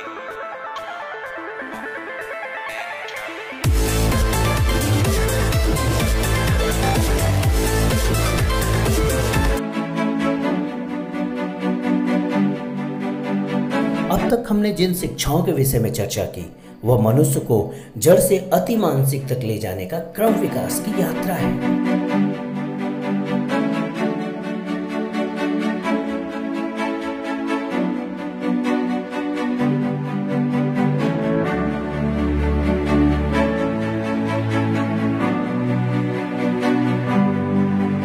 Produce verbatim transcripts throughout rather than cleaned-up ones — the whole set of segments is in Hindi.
अब तक हमने जिन शिक्षाओं के विषय में चर्चा की वह मनुष्य को जड़ से अति मानसिक तक ले जाने का क्रम विकास की यात्रा है।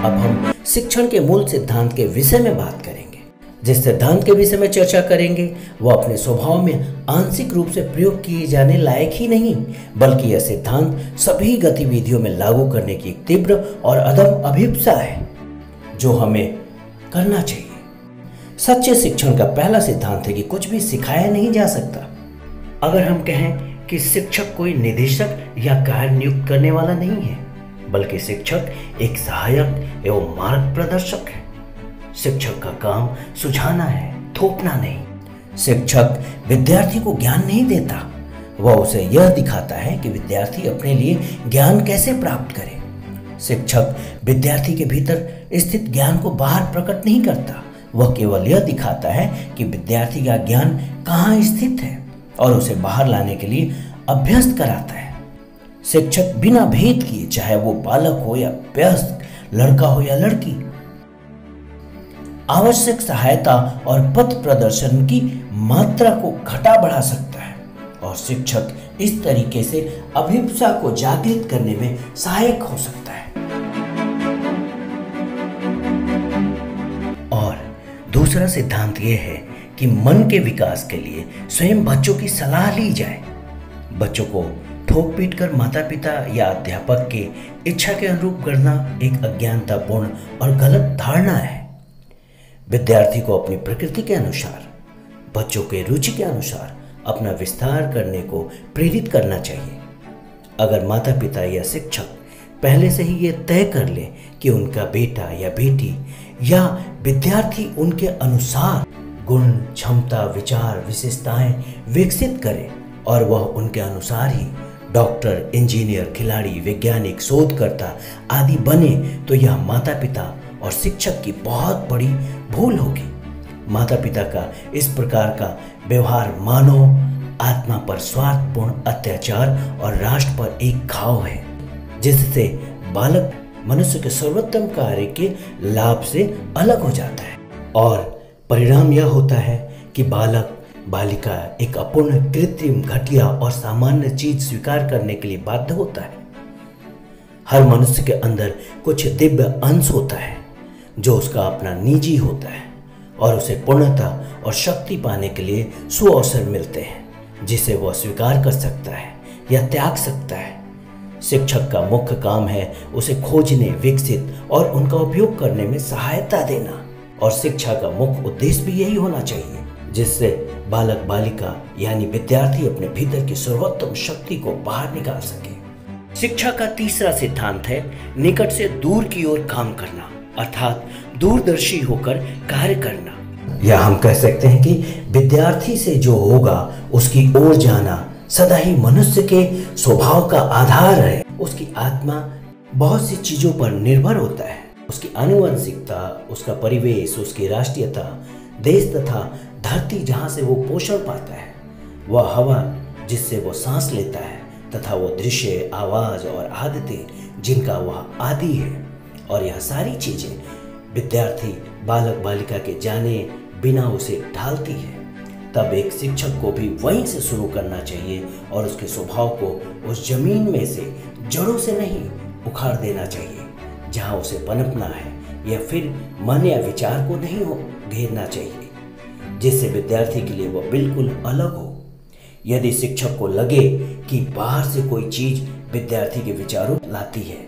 अब हम शिक्षण के मूल सिद्धांत के विषय में बात करेंगे। जिस सिद्धांत के विषय में चर्चा करेंगे वह अपने स्वभाव में आंशिक रूप से प्रयोग किए जाने लायक ही नहीं, बल्कि यह सिद्धांत सभी गतिविधियों में लागू करने की एक तीव्र और अदम्य अभिप्सा है जो हमें करना चाहिए। सच्चे शिक्षण का पहला सिद्धांत है कि कुछ भी सिखाया नहीं जा सकता। अगर हम कहें कि शिक्षक कोई निदेशक या कार्य नियुक्त करने वाला नहीं है, बल्कि शिक्षक एक सहायक एवं मार्गदर्शक है। शिक्षक का काम सुझाना है, थोपना नहीं। शिक्षक विद्यार्थी को ज्ञान नहीं देता, वह उसे यह दिखाता है कि विद्यार्थी अपने लिए ज्ञान कैसे प्राप्त करे। शिक्षक विद्यार्थी के भीतर स्थित ज्ञान को बाहर प्रकट नहीं करता, वह केवल यह दिखाता है कि विद्यार्थी का ज्ञान कहाँ स्थित है और उसे बाहर लाने के लिए अभ्यस्त कराता है। शिक्षक बिना भेद किए, चाहे वो बालक हो या वयस्क, लड़का हो या लड़की, आवश्यक सहायता और पथ प्रदर्शन की मात्रा को घटा बढ़ा सकता है और शिक्षक इस तरीके से अभिप्सा को जागृत करने में सहायक हो सकता है। और दूसरा सिद्धांत यह है कि मन के विकास के लिए स्वयं बच्चों की सलाह ली जाए। बच्चों को ठोक पीट कर माता पिता या अध्यापक के इच्छा के अनुरूप करना एक अज्ञानतापूर्ण और गलत धारणा है। विद्यार्थी को अपनी प्रकृति के अनुसार, बच्चों के रुचि के अनुसार अपना विस्तार करने को प्रेरित करना चाहिए। अगर माता पिता या शिक्षक पहले से ही ये तय कर ले कि उनका बेटा या बेटी या विद्यार्थी उनके अनुसार गुण, क्षमता, विचार, विशेषताएं विकसित करे और वह उनके अनुसार ही डॉक्टर, इंजीनियर, खिलाड़ी, वैज्ञानिक, शोधकर्ता आदि बने, तो यह माता पिता और शिक्षक की बहुत बड़ी भूल होगी। माता पिता का इस प्रकार का व्यवहार मानव आत्मा पर स्वार्थपूर्ण अत्याचार और राष्ट्र पर एक घाव है, जिससे बालक मनुष्य के सर्वोत्तम कार्य के लाभ से अलग हो जाता है और परिणाम यह होता है कि बालक बालिका एक अपूर्ण, कृत्रिम, घटिया और सामान्य चीज स्वीकार करने के लिए बाध्य होता है। हर मनुष्य के अंदर कुछ दिव्य अंश होता है जो उसका अपना निजी होता है और उसे पूर्णता और शक्ति पाने के लिए सुअवसर मिलते हैं जिसे वह स्वीकार कर सकता है या त्याग सकता है। शिक्षक का मुख्य काम है उसे खोजने, विकसित और उनका उपयोग करने में सहायता देना और शिक्षा का मुख्य उद्देश्य भी यही होना चाहिए, जिससे बालक बालिका यानी विद्यार्थी अपने भीतर की सर्वोत्तम शक्ति को बाहर निकाल सके। शिक्षा का तीसरा सिद्धांत है निकट से दूर की ओर काम करना, अर्थात दूरदर्शी होकर कार्य करना। या हम कह सकते हैं कि विद्यार्थी से जो होगा उसकी ओर जाना सदा ही मनुष्य के स्वभाव का आधार है। उसकी आत्मा बहुत सी चीजों पर निर्भर होता है, उसकी आनुवंशिकता, उसका परिवेश, उसकी राष्ट्रीयता, देश तथा धरती जहाँ से वो पोषण पाता है, वह हवा जिससे वो सांस लेता है तथा वो दृश्य, आवाज़ और आदतें जिनका वह आदी है, और यह सारी चीज़ें विद्यार्थी बालक बालिका के जाने बिना उसे ढालती है। तब एक शिक्षक को भी वहीं से शुरू करना चाहिए और उसके स्वभाव को उस जमीन में से, जड़ों से नहीं, उखाड़ देना चाहिए जहाँ उसे पनपना है, या फिर मन या विचार को नहीं हो घेरना चाहिए, जिससे विद्यार्थी के लिए वह बिल्कुल अलग हो। यदि शिक्षक को लगे कि बाहर से कोई चीज विद्यार्थी के विचारों लाती है,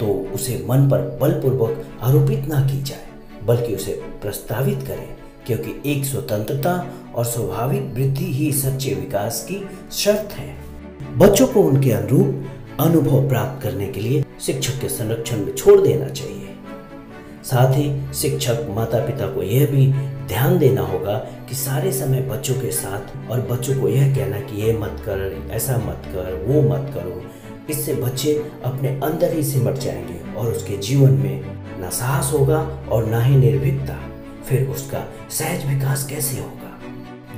तो उसे मन पर बलपूर्वक आरोपित ना की जाए, बल्कि उसे प्रस्तावित करें, क्योंकि एक स्वतंत्रता और स्वाभाविक वृद्धि ही सच्चे विकास की शर्त है। बच्चों को उनके अनुरूप अनुभव प्राप्त करने के लिए शिक्षक के संरक्षण में छोड़ देना चाहिए। साथ ही शिक्षक माता पिता को यह भी ध्यान देना होगा कि सारे समय बच्चों के साथ, और बच्चों को यह कहना कि ये मत कर, ऐसा मत कर, वो मत करो। इससे बच्चे अपने अंदर ही सिमट जाएंगे और उसके जीवन में ना साहस होगा और ना ही निर्भीकता। फिर उसका सहज विकास कैसे होगा?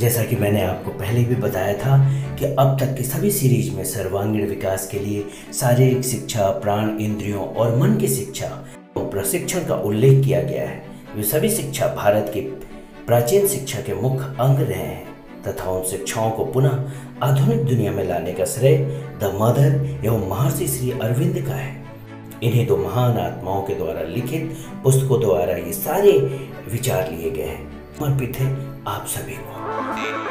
जैसा कि मैंने आपको पहले भी बताया था कि अब तक की सभी सीरीज में सर्वांगीण विकास के लिए शारीरिक शिक्षा, प्राण, इंद्रियों और मन की शिक्षा और प्रशिक्षण का उल्लेख किया गया है। वे सभी शिक्षा भारत की प्राचीन शिक्षा के मुख्य अंग रहे हैं तथा उन शिक्षाओं को पुनः आधुनिक दुनिया में लाने का श्रेय द मदर एवं महर्षि श्री अरविंद का है। इन्हीं दो महान आत्माओं के द्वारा लिखित पुस्तकों द्वारा ये सारे विचार लिए गए हैं। समर्पित है आप सभी को।